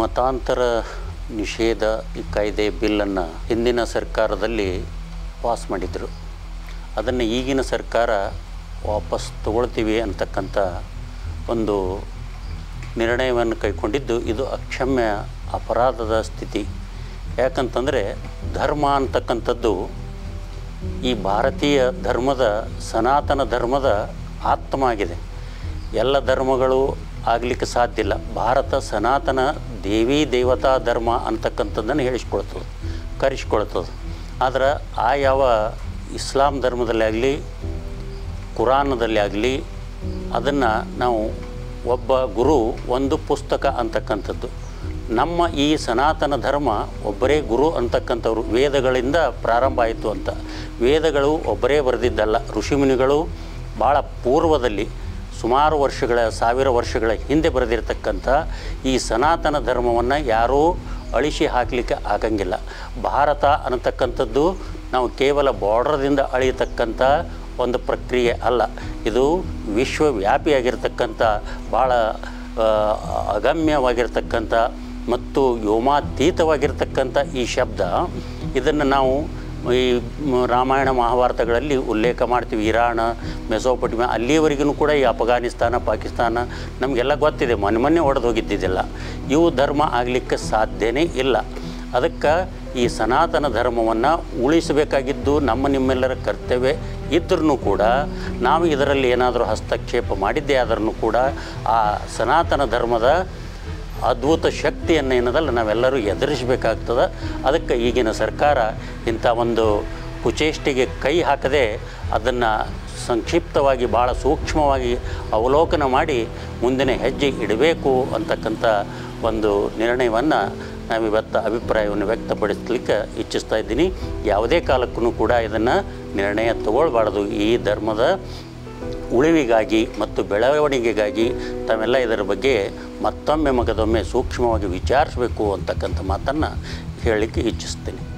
ಮತಾಂತರ ನಿಷೇಧ ಈ ಕಾಯ್ದೆ ಬಿಲ್ಲನ್ನು ಹಿಂದಿನ ಸರ್ಕಾರದಲ್ಲಿ ಪಾಸ್ ಮಾಡಿದರು. ಅದನ್ನು ಈಗಿನ ಸರ್ಕಾರ ವಾಪಸ್ ತಗೊಳ್ತೀವಿ ಅಂತಕ್ಕಂಥ ಒಂದು ನಿರ್ಣಯವನ್ನು ಕೈಗೊಂಡಿದ್ದು ಇದು ಅಕ್ಷಮ್ಯ ಅಪರಾಧದ ಸ್ಥಿತಿ. ಯಾಕಂತಂದರೆ ಧರ್ಮ ಅಂತಕ್ಕಂಥದ್ದು ಈ ಭಾರತೀಯ ಧರ್ಮದ ಸನಾತನ ಧರ್ಮದ ಆತ್ಮ ಆಗಿದೆ. ಎಲ್ಲ ಧರ್ಮಗಳು ಆಗಲಿಕ್ಕೆ ಸಾಧ್ಯ ಇಲ್ಲ. ಭಾರತ ಸನಾತನ ದೇವಿ ದೇವತಾ ಧರ್ಮ ಅಂತಕ್ಕಂಥದ್ದನ್ನು ಹೇಳಿಸ್ಕೊಳ್ತದೆ, ಕರೆಸ್ಕೊಳ್ತದೆ. ಆದರೆ ಆ ಯಾವ ಇಸ್ಲಾಂ ಧರ್ಮದಲ್ಲಿ ಆಗಲಿ ಕುರಾನದಲ್ಲಿ ಆಗಲಿ ಅದನ್ನು ನಾವು ಒಬ್ಬ ಗುರು ಒಂದು ಪುಸ್ತಕ ಅಂತಕ್ಕಂಥದ್ದು. ನಮ್ಮ ಈ ಸನಾತನ ಧರ್ಮ ಒಬ್ಬರೇ ಗುರು ಅಂತಕ್ಕಂಥವ್ರು. ವೇದಗಳಿಂದ ಪ್ರಾರಂಭ ಆಯಿತು ಅಂತ. ವೇದಗಳು ಒಬ್ಬರೇ ಬರೆದಿದ್ದಲ್ಲ. ಋಷಿಮುನಿಗಳು ಭಾಳ ಪೂರ್ವದಲ್ಲಿ ಸುಮಾರು ವರ್ಷಗಳ ಸಾವಿರ ವರ್ಷಗಳ ಹಿಂದೆ ಬರೆದಿರತಕ್ಕಂಥ ಈ ಸನಾತನ ಧರ್ಮವನ್ನು ಯಾರೂ ಅಳಿಸಿ ಹಾಕಲಿಕ್ಕೆ ಆಗಂಗಿಲ್ಲ. ಭಾರತ ಅನ್ನತಕ್ಕಂಥದ್ದು ನಾವು ಕೇವಲ ಬಾರ್ಡರ್ದಿಂದ ಅಳಿಯತಕ್ಕಂಥ ಒಂದು ಪ್ರಕ್ರಿಯೆ ಅಲ್ಲ. ಇದು ವಿಶ್ವವ್ಯಾಪಿಯಾಗಿರ್ತಕ್ಕಂಥ ಭಾಳ ಅಗಮ್ಯವಾಗಿರ್ತಕ್ಕಂಥ ಮತ್ತು ವ್ಯೋಮಾತೀತವಾಗಿರ್ತಕ್ಕಂಥ ಈ ಶಬ್ದ. ಇದನ್ನು ನಾವು ಈ ರಾಮಾಯಣ ಮಹಾಭಾರತಗಳಲ್ಲಿ ಉಲ್ಲೇಖ ಮಾಡ್ತೀವಿ. ಇರಾಣ, ಮೆಸೋಪೊಟಮಿಯಾ, ಅಲ್ಲಿಯವರೆಗೂ ಕೂಡ ಈ ಅಫ್ಘಾನಿಸ್ತಾನ, ಪಾಕಿಸ್ತಾನ ನಮಗೆಲ್ಲ ಗೊತ್ತಿದೆ. ಮೊನ್ನೆ ಹೊಡೆದು ಹೋಗಿದ್ದಿದ್ದಿಲ್ಲ. ಇವು ಧರ್ಮ ಆಗಲಿಕ್ಕೆ ಸಾಧ್ಯವೇ ಇಲ್ಲ. ಅದಕ್ಕೆ ಈ ಸನಾತನ ಧರ್ಮವನ್ನು ಉಳಿಸಬೇಕಾಗಿದ್ದು ನಮ್ಮ ನಿಮ್ಮೆಲ್ಲರ ಕರ್ತವ್ಯ ಇದ್ರೂ ಕೂಡ ನಾವು ಇದರಲ್ಲಿ ಏನಾದರೂ ಹಸ್ತಕ್ಷೇಪ ಮಾಡಿದ್ದೇ ಆದರೂ ಕೂಡ ಆ ಸನಾತನ ಧರ್ಮದ ಅದ್ಭುತ ಶಕ್ತಿಯನ್ನು ಏನದಲ್ಲ ನಾವೆಲ್ಲರೂ ಎದುರಿಸಬೇಕಾಗ್ತದೆ. ಅದಕ್ಕೆ ಈಗಿನ ಸರ್ಕಾರ ಇಂಥ ಒಂದು ಕುಚೇಷ್ಟಿಗೆ ಕೈ ಹಾಕದೆ ಅದನ್ನು ಸಂಕ್ಷಿಪ್ತವಾಗಿ ಭಾಳ ಸೂಕ್ಷ್ಮವಾಗಿ ಅವಲೋಕನ ಮಾಡಿ ಮುಂದಿನ ಹೆಜ್ಜೆ ಇಡಬೇಕು ಅಂತಕ್ಕಂಥ ಒಂದು ನಿರ್ಣಯವನ್ನು ನಾವಿವತ್ತು ಅಭಿಪ್ರಾಯವನ್ನು ವ್ಯಕ್ತಪಡಿಸಲಿಕ್ಕೆ ಇಚ್ಛಿಸ್ತಾ ಇದ್ದೀನಿ. ಯಾವುದೇ ಕಾಲಕ್ಕೂ ಕೂಡ ಇದನ್ನು ನಿರ್ಣಯ ತಗೊಳ್ಬಾರ್ದು. ಈ ಧರ್ಮದ ಉಳಿವಿಗಾಗಿ ಮತ್ತು ಬೆಳವಣಿಗೆಗಾಗಿ ತಾವೆಲ್ಲ ಇದರ ಬಗ್ಗೆ ಮತ್ತೊಮ್ಮೆ ಮಗದೊಮ್ಮೆ ಸೂಕ್ಷ್ಮವಾಗಿ ವಿಚಾರಿಸಬೇಕು ಅಂತಕ್ಕಂಥ ಮಾತನ್ನು ಹೇಳಲಿಕ್ಕೆ ಇಚ್ಛಿಸ್ತೀನಿ.